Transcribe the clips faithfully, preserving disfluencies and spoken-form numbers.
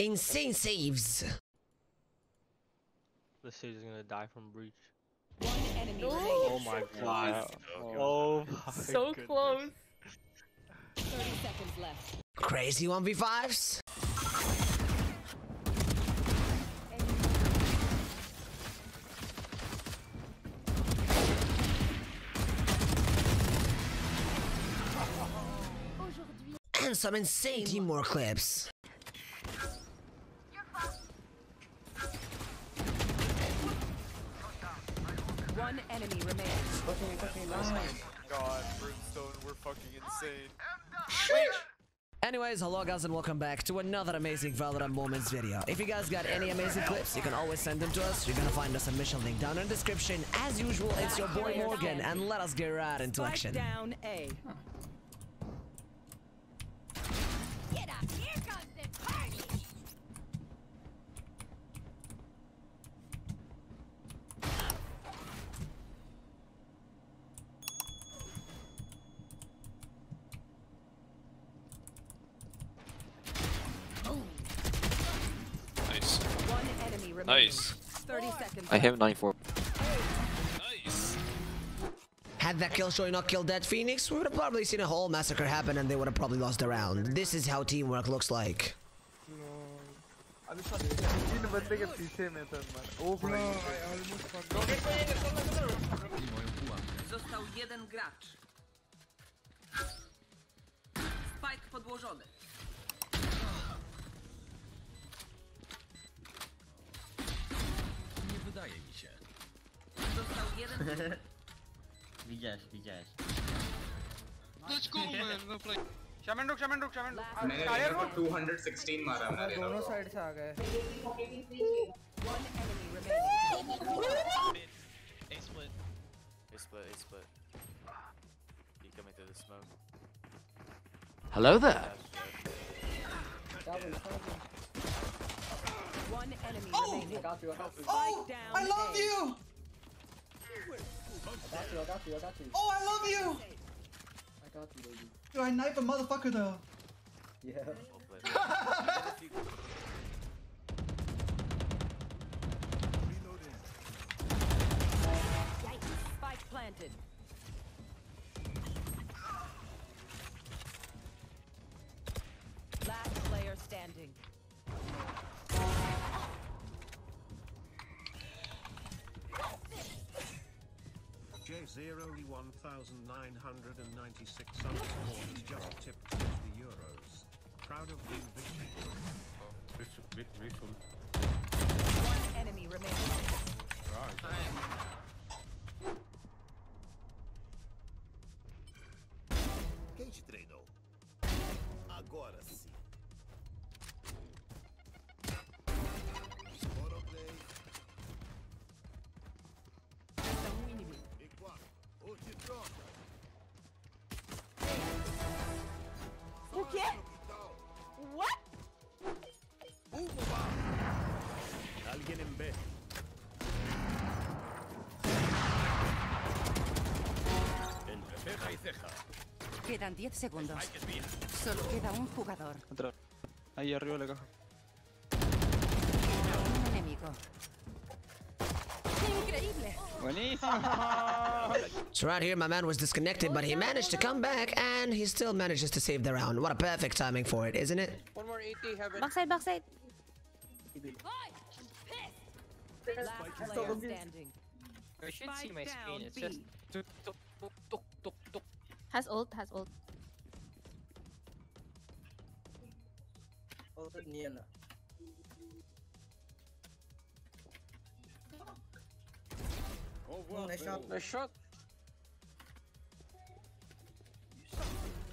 Insane saves. This dude is gonna die from breach. One enemy. Oh, oh my so god. Oh my so goodness. Close. thirty seconds left. Crazy one v fives. And some insane teamwork clips. One enemy remains. Oh my god, Brimstone, we're fucking insane. Anyways, hello guys and welcome back to another amazing Valorant Moments video. If you guys got any amazing clips, you can always send them to us. You're gonna find a submission link down in the description. As usual, it's your boy Morgan, and let us get right into action. Down A. Huh. Get up, here comes the party! Nice. thirty seconds. I have ninety-four. Nice. Had that killjoy not killed that Phoenix, we would have probably seen a whole massacre happen and they would have probably lost the round. This is how teamwork looks like. Widziałeś, widziałeś. Let's go, man. No play. Shaman ruk, Shaman ruk, Shaman ruk. Tyre ruk. two sixteen मारा मैंने. दोनों side से आ गए. One enemy remaining. A split. A split. A split. He coming through the smoke. Hello there. One enemy oh. remaining. Oh, I love you. I got you, I got you, I got you. Oh, I love you. I got you, baby. Yo, I knife a motherfucker though. Yeah. Spike planted. Last player standing. zero one nine nine six underscores just tipped the euros. Proud of you, victory. One enemy remaining. Quem te treinou? Agora sim. Quedan diez segundos. Solo queda un jugador. Otra. Ahí arriba la caja. Un enemigo. Increíble. Buenísimo. So right here my man was disconnected, but he managed to come back and he still manages to save the round. What a perfect timing for it, isn't it? One more eighty, heaven. Backside, backside. Last player standing. I should see my screen. It's just tuk tuk tuk tuk tuk. Has ult, has ult. Ulted Neon. Oh, wow. Nice shot, nice shot.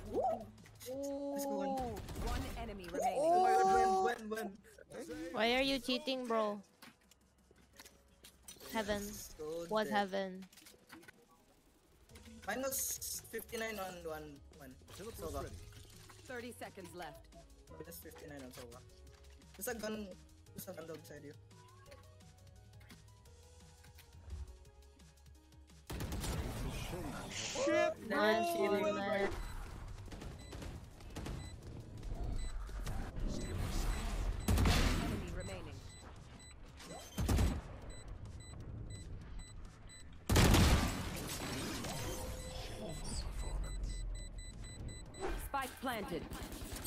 Let's go. One enemy remaining. Oh, win, win, win. Why are you cheating, bro? Heaven. What heaven? Minus fifty-nine on one one. Sola. Thirty seconds left. Minus fifty-nine on Sola. There's a gun. There's a gun outside you. Shit, no. Nice shooting, man. planted.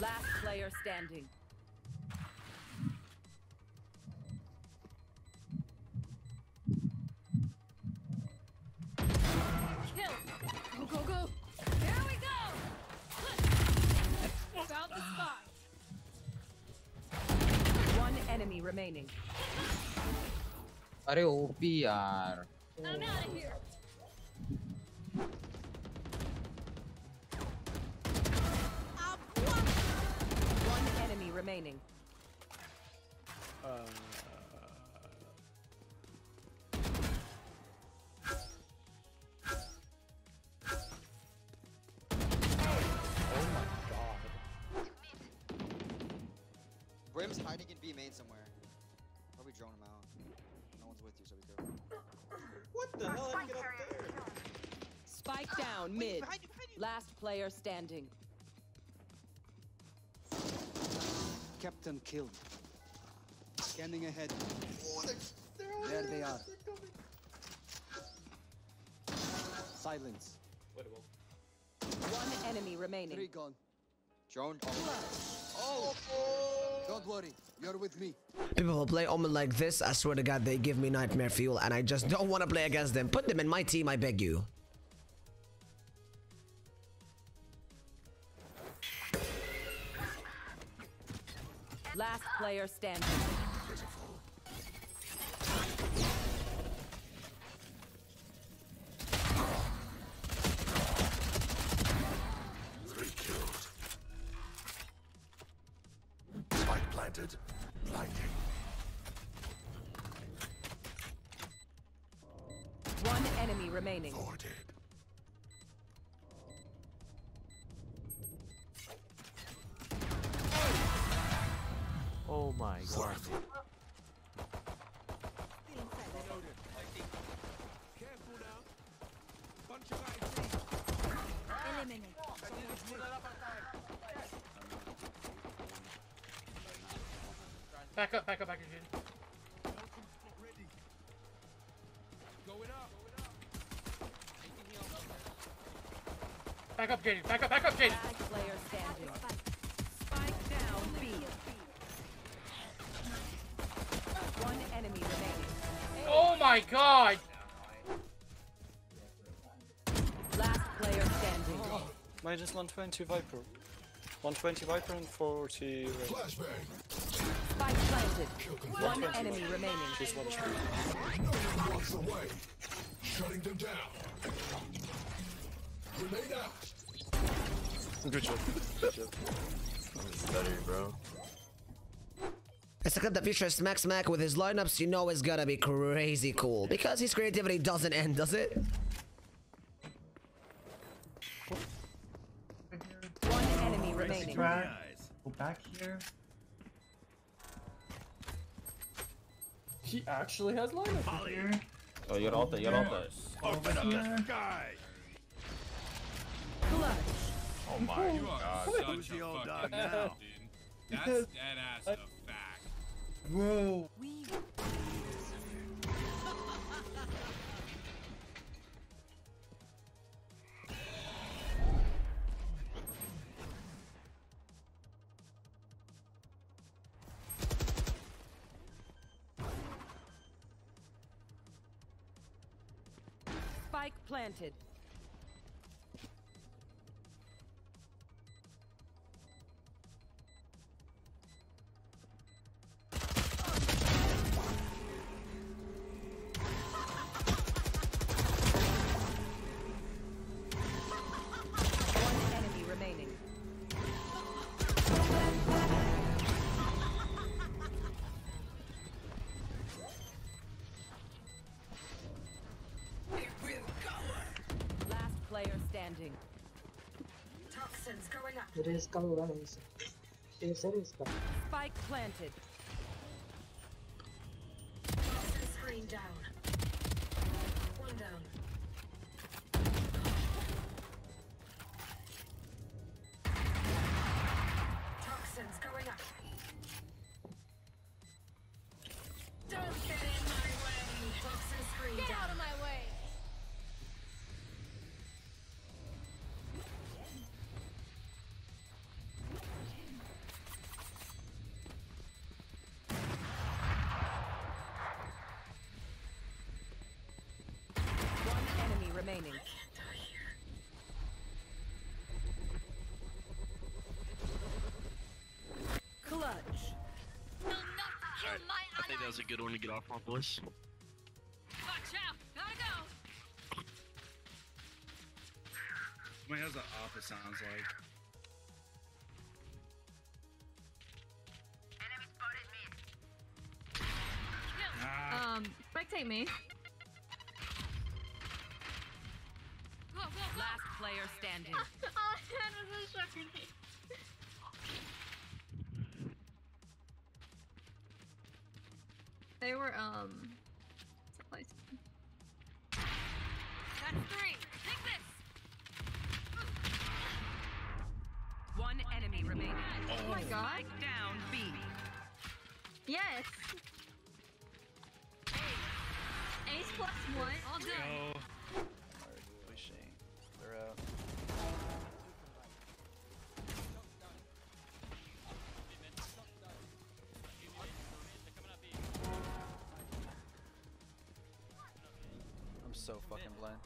Last player standing. Kill. Go, go, go. There we go. Found the spot. One enemy remaining. Are O P yaar. I'm out of here. Remaining. Uh... Oh my god. Brim's hiding in B main somewhere. Probably drone him out. No one's with you, so be careful. What the hell? How did you get up there? Spike down, ah, mid. Behind you, behind you. Last player standing. Captain killed. Scanning ahead. Oh, they're, they're there they are. Silence. Whatever. One enemy remaining. Three gone. Drone. Oh. Oh. Don't worry. You're with me. People who play Omen like this, I swear to God, they give me nightmare fuel, and I just don't want to play against them. Put them in my team, I beg you. Last player standing. Three killed. Spike planted. Blinding. One enemy remaining. Four dead. Oh my god. Back up, back up, back up. Back up, Jaden. Back up, back up, Jaden. Player standing. Spike down, B. One enemy remaining. Oh my god! Last player standing. Oh. Minus one twenty Viper. one twenty Viper and forty range. Spike planted. One enemy remaining. She's watching. No one walks away. Shutting them down. Grenade out. Good job. Good job. That's better, bro. Except the future Smack Smack with his lineups, you know it's gotta be crazy cool. Because his creativity doesn't end, does it? One enemy remaining. Go back here. He actually has lineups here. Oh, you're all there, you're all there. Open up this guy! Clutch. Oh my god. Who's the old dog now? That's dead ass a fact. Whoa! Spike planted. Toxins going up. It is going up. Yes, it is going up. Spike planted. Toxin screen down. One down. Toxins going up. Don't get in my way. Toxin screen down. Get out of my way. remaining. Clutch. Will not kill right. my I think that was a good one to get off my voice. Watch out! Gotta go. I mean, that's the opposite sounds like. Um, spectate me. Whoa, whoa, whoa. Last player standing. All I had was a shock grenade. They were, um... That's three. Take this! One enemy remaining. Oh, oh my god. Down B. Yes. Ace plus one. All good. No. Alright, pushing. They're out. I'm so fucking blind.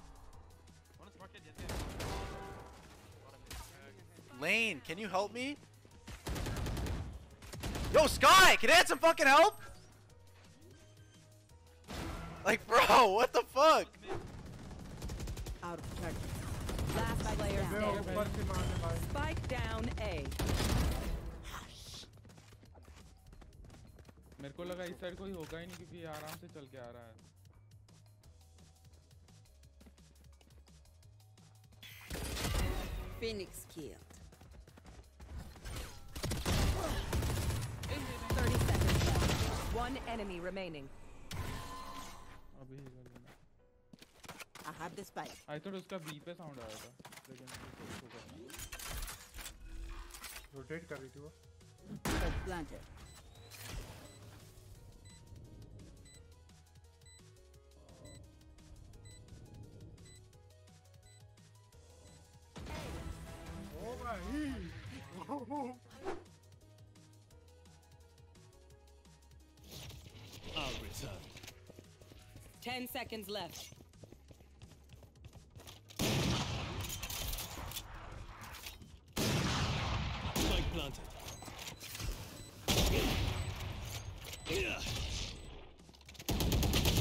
Lane, can you help me? Yo, Sky, can I have some fucking help? Like, bro, what the fuck? Out of protection. Last player standing. Spike down A. मेरे को लगा इस side कोई होगा ही नहीं क्योंकि ये आराम से चल के आ रहा है. Phoenix killed. Thirty seconds left. One enemy remaining. I have the spike. I thought उसका B पे sound आया था, लेकिन rotate कर रही थी वो. Planted. Oh my! I'll return. Ten seconds left. Spike planted.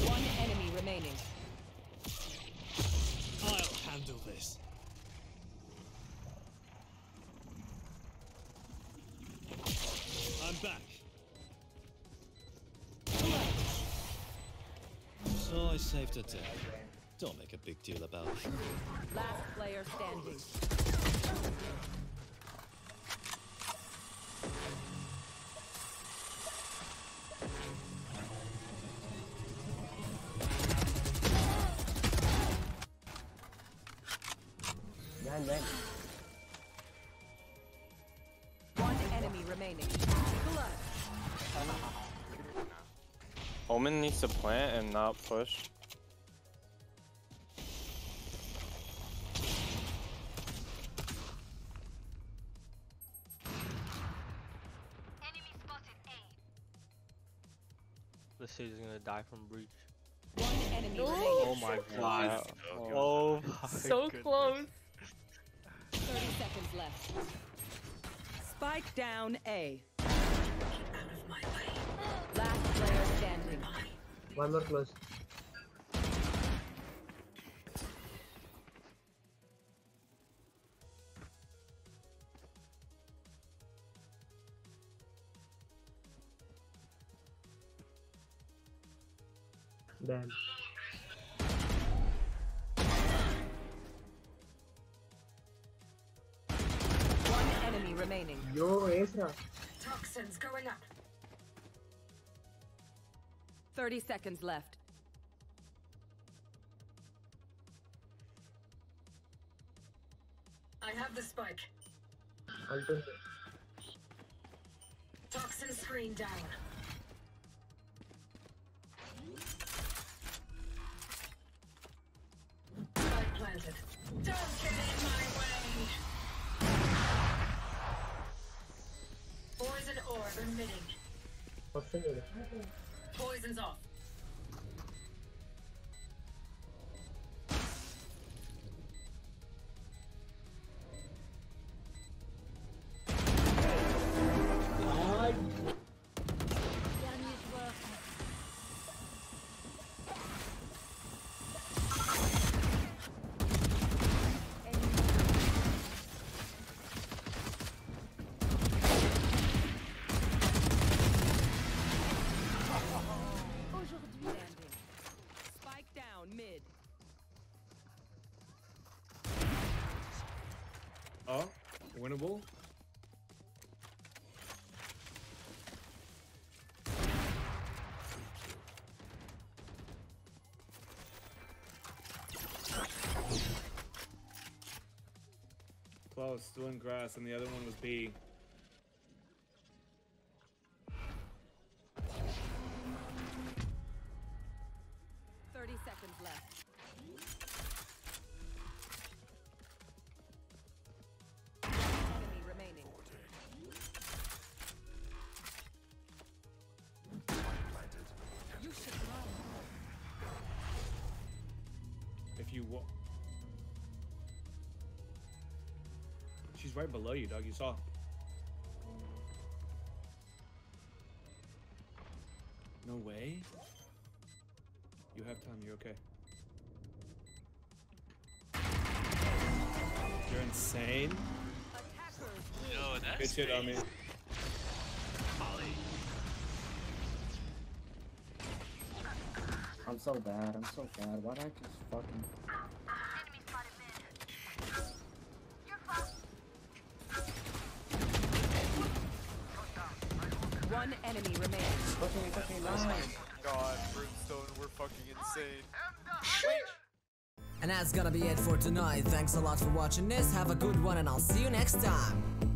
One enemy remaining. I'll handle this. I'm back. So I saved a tip. Don't make a big deal about it. Last player standing. Nine, nine. One enemy remaining. Blood. Omen needs to plant and not push. Enemy spotted A. This dude's gonna die from breach. One enemy. Oh, oh my god. Oh my so goodness. Close. thirty seconds left. Spike down A. Out of my way. Last player standing. One more close. Damn. One enemy remaining. Yo, Ezra. Toxins going up. Thirty seconds left. I have the spike. Toxin screen down. Spike planted. Don't get in my way. Poison orb emitting. What's the poison's off. winnable. Close, still in grass, and the other one was B. thirty seconds left. Enemy remaining. You should run. If you walk. She's right below you, dog. You saw. No way. You have time. You're okay. You're insane. No, that's good shit on me. Holly. I'm so bad. I'm so bad. Why'd I just fucking? One enemy remains. Fucking fucking nice. God, Brimstone, we're fucking insane. And that's gonna be it for tonight. Thanks a lot for watching this. Have a good one, and I'll see you next time.